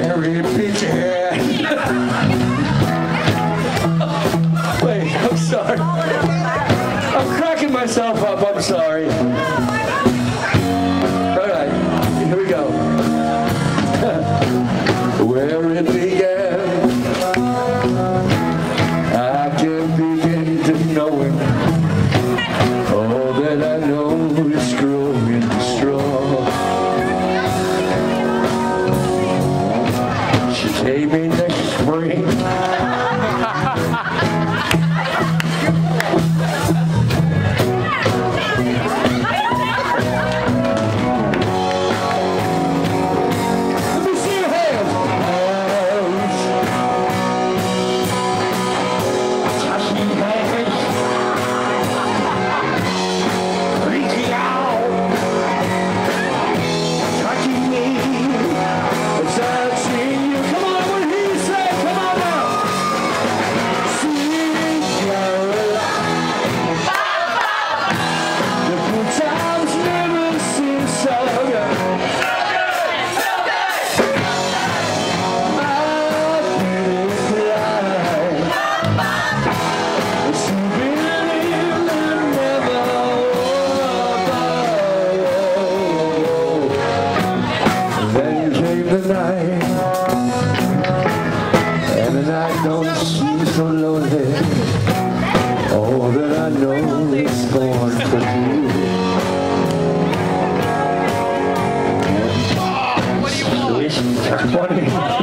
very bitch hand. Wait, I'm sorry. I'm cracking myself up, I'm sorry. Alright, here we go. Where it began, I can begin to know it. All that I know is growing strong. She gave me next spring. So lonely, all that I know is born for you. What do you want?